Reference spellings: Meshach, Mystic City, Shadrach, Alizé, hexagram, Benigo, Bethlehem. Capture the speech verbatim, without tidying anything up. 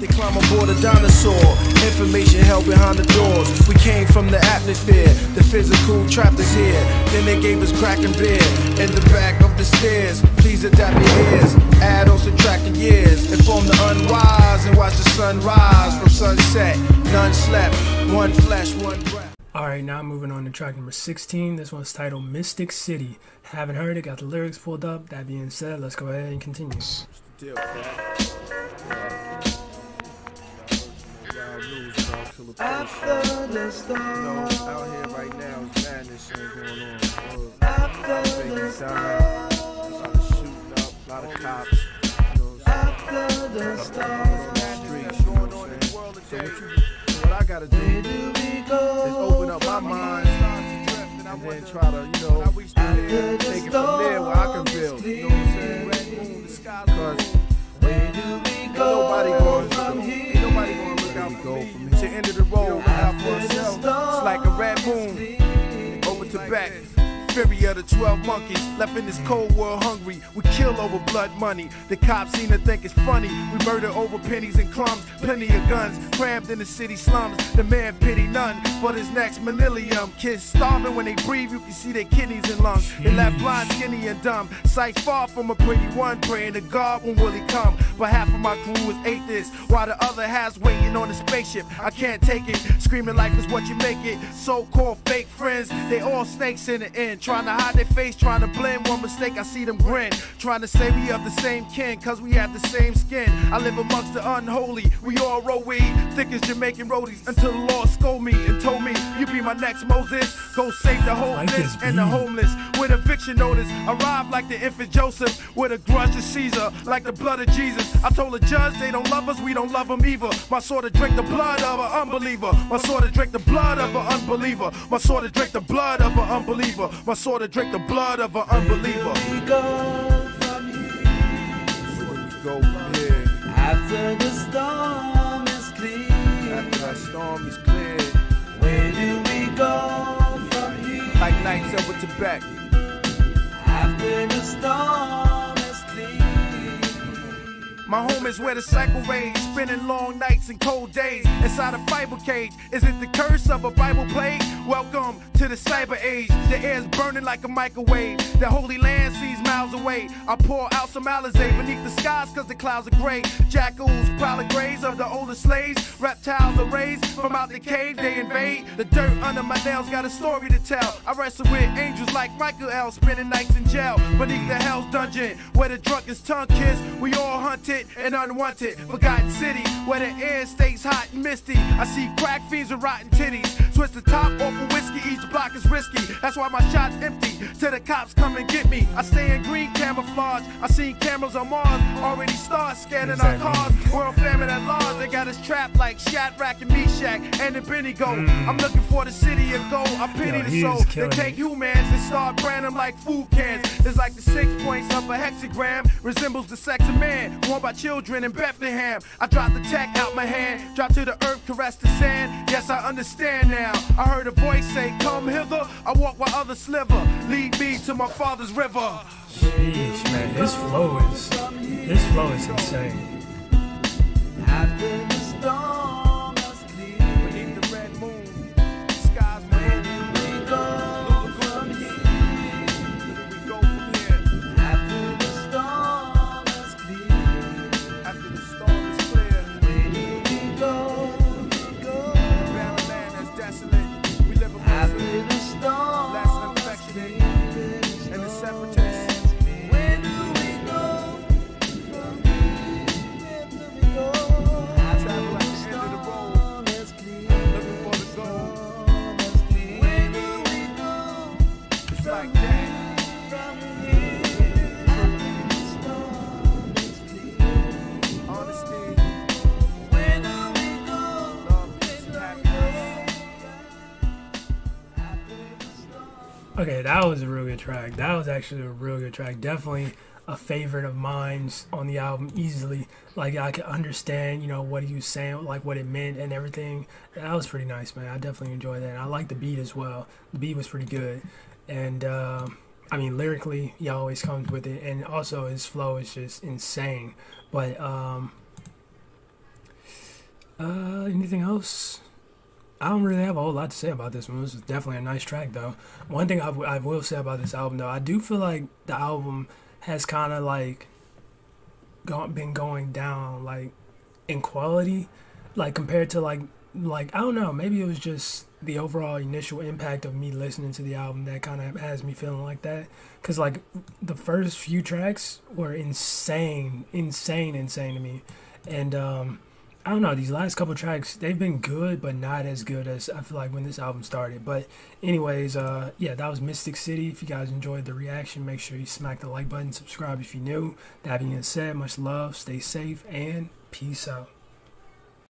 They climb aboard a dinosaur. Information held behind the doors. We came from the atmosphere. The physical trapped us here. Then they gave us crack and beer in the back of the stairs. Please adapt your ears. Add or subtract the years. Inform the unwise and watch the sun rise from sunset. None slept. One flesh, one breath. Alright, now moving on to track number sixteen. This one's titled Mystic City. Haven't heard it, got the lyrics pulled up. That being said, let's go ahead and continue. What's the deal, after the storm, out here right now, madness going on. After the storm, a lot of shooting up, a lot of cops. After the storm, madness going on in the world today. What I gotta do is open up my mind and then try to, you know, take it from there where I can build. You know what I'm saying? Because ain't nobody going from here. Ain't nobody going go from the end of the road out for itself. It's like a red moon over to back. Fury of the twelve monkeys left in this cold world hungry. We kill over blood money. The cops seem to think it's funny. We murder over pennies and crumbs. Plenty of guns crammed in the city slums. The man pity none but his next millennium. Kids starving when they breathe. You can see their kidneys and lungs. They left blind, skinny and dumb. Sight far from a pretty one. Praying to God, when will he come? But half of my crew is atheists, while the other half's waiting on a spaceship. I can't take it. Screaming life is what you make it. So-called fake friends, they all snakes in the end. Trying to hide their face, trying to blend. One mistake, I see them grin. Trying to say we of the same kin, cause we have the same skin. I live amongst the unholy. We all roll weed, thick as Jamaican roadies. Until the Lord scold me and told me, you be my next Moses. Go save the homeless and the homeless. With eviction notice, arrive like the infant Joseph. With a grudge to Caesar, like the blood of Jesus. I told the judge they don't love us, we don't love them either. My sword to drink the blood of an unbeliever. My sword to drink the blood of an unbeliever. My sword to drink the blood of an unbeliever. My I saw to drink the blood of an unbeliever. We go from here. Go from here. After the storm is clear. After the storm is clear. Where do we go from here? Like nights over to back. After the storm is clear. My home is where the cycle rages, spending long nights and cold days inside a fiber cage. Is it the curse of a Bible plague? Welcome to the cyber age. The air's burning like a microwave. The holy land sees miles away. I pour out some alizé beneath the skies cause the clouds are gray. Jackals, prowler grays of the older slaves. Reptiles are raised from out the cave, they invade. The dirt under my nails got a story to tell. I wrestle with angels like Michael, spending nights in jail beneath the hell's dungeon, where the drunken's tongue kiss. We all hunted and unwanted. Forgotten city, where the air stays hot and misty. I see crack fiends with rotten titties. Switch the top off of whiskey, each block is risky. That's why my shot's empty, till the cops come and get me. I stay in green camouflage. I seen cameras on Mars, already start scanning exactly. Our cars. World famine at large, they got us trapped like Shadrach and Meshach and the Benigo. Mm. I'm looking for the city of gold, I pity Yo, the soul. They take humans and start brand them like food cans. It's like the six points of a hexagram, resembles the sex of man, worn by children in Bethlehem. I drop the tech out my hand, drop to the earth, caress the sand. Yes, I understand now. I heard a voice say, come hither. I walk while others sliver. Lead me to my father's river. Jeez, man, his flow is, his flow is insane. After the storm is clear, beneath the red moon, the skies where do we go from here? Where do we go from here? After the storm is clear, after the storm is clear, where do we go? After the storm, last infection, and the separatists. Where do we go? Where do we go? I travel like the end of the road, looking for the gold. Where do we go? It's like that. From here, after the storm is clear. Honesty. Where do we go? Love, peace, happiness. Okay, that was a real good track. That was actually a real good track. Definitely a favorite of mine's on the album, easily. Like, I could understand, you know, what he was saying, like what it meant and everything. That was pretty nice, man. I definitely enjoyed that. And I like the beat as well. The beat was pretty good. And, uh, I mean, lyrically, he always comes with it. And also, his flow is just insane. But, um... Uh, anything else? I don't really have a whole lot to say about this one. This is definitely a nice track, though. One thing I, w I will say about this album, though, I do feel like the album has kind of like gone, been going down, like in quality, like compared to like like I don't know. Maybe it was just the overall initial impact of me listening to the album that kind of has me feeling like that. Cause like the first few tracks were insane, insane, insane to me, and um. I don't know, these last couple tracks, they've been good, but not as good as I feel like when this album started. But anyways, uh, yeah, that was Mystic City. If you guys enjoyed the reaction, make sure you smack the like button, subscribe if you're new. That being said, much love, stay safe, and peace out.